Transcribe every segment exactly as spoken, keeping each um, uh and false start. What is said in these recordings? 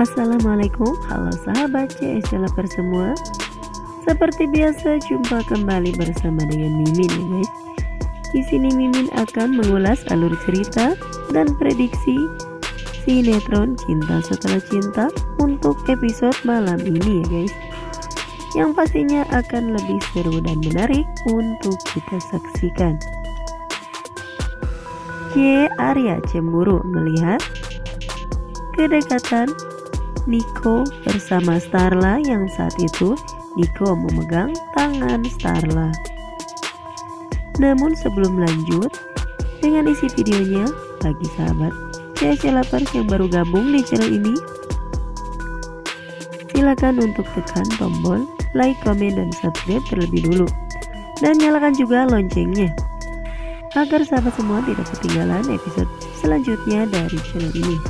Assalamualaikum, halo sahabat C S lovers semua. Seperti biasa, jumpa kembali bersama dengan Mimin ya guys. Di sini Mimin akan mengulas alur cerita dan prediksi Sinetron Cinta Setelah Cinta untuk episode malam ini ya guys, yang pastinya akan lebih seru dan menarik untuk kita saksikan. C. Arya cemburu melihat kedekatan Niko bersama Starla yang saat itu Niko memegang tangan Starla. Namun sebelum lanjut dengan isi videonya, bagi sahabat C S lovers yang baru gabung di channel ini, silakan untuk tekan tombol like, comment, dan subscribe terlebih dulu, dan nyalakan juga loncengnya agar sahabat semua tidak ketinggalan episode selanjutnya dari channel ini.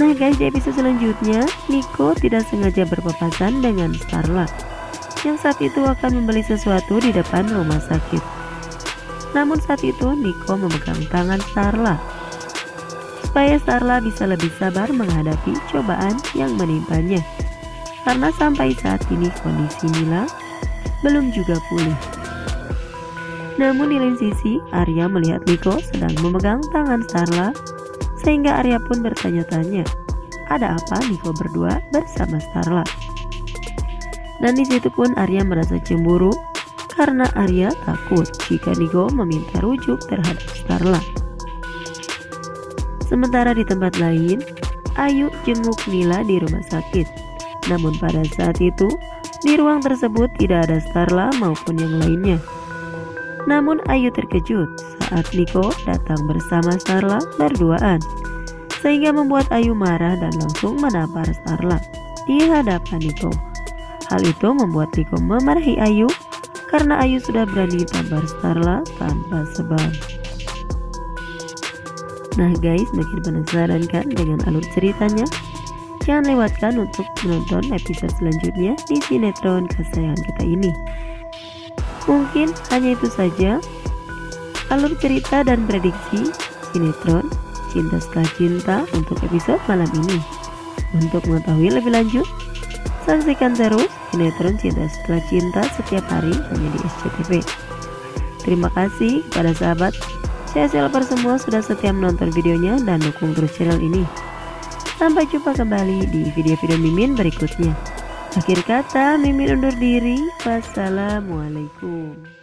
Nah guys, di episode selanjutnya Niko tidak sengaja berpapasan dengan Starla yang saat itu akan membeli sesuatu di depan rumah sakit. Namun saat itu Niko memegang tangan Starla supaya Starla bisa lebih sabar menghadapi cobaan yang menimpanya, karena sampai saat ini kondisi Mila belum juga pulih. Namun di lain sisi, Arya melihat Niko sedang memegang tangan Starla, sehingga Arya pun bertanya-tanya, ada apa Niko berdua bersama Starla? Dan disitu pun Arya merasa cemburu, karena Arya takut jika Niko meminta rujuk terhadap Starla. Sementara di tempat lain, Ayu jenguk Mila di rumah sakit. Namun pada saat itu, di ruang tersebut tidak ada Starla maupun yang lainnya. Namun Ayu terkejut saat Niko datang bersama Starla berduaan, sehingga membuat Ayu marah dan langsung menampar Starla di hadapan Niko. Hal itu membuat Niko memarahi Ayu karena Ayu sudah berani tampar Starla tanpa sebab. Nah guys, makin penasaran kan dengan alur ceritanya? Jangan lewatkan untuk menonton episode selanjutnya di sinetron kesayangan kita ini. Mungkin hanya itu saja alur cerita dan prediksi sinetron Cinta Setelah Cinta untuk episode malam ini. Untuk mengetahui lebih lanjut, saksikan terus sinetron Cinta Setelah Cinta setiap hari hanya di S C T V. Terima kasih kepada sahabat C S lovers semua sudah setia menonton videonya dan dukung terus channel ini. Sampai jumpa kembali di video-video Mimin berikutnya. Akhir kata, Mimin undur diri. Wassalamualaikum.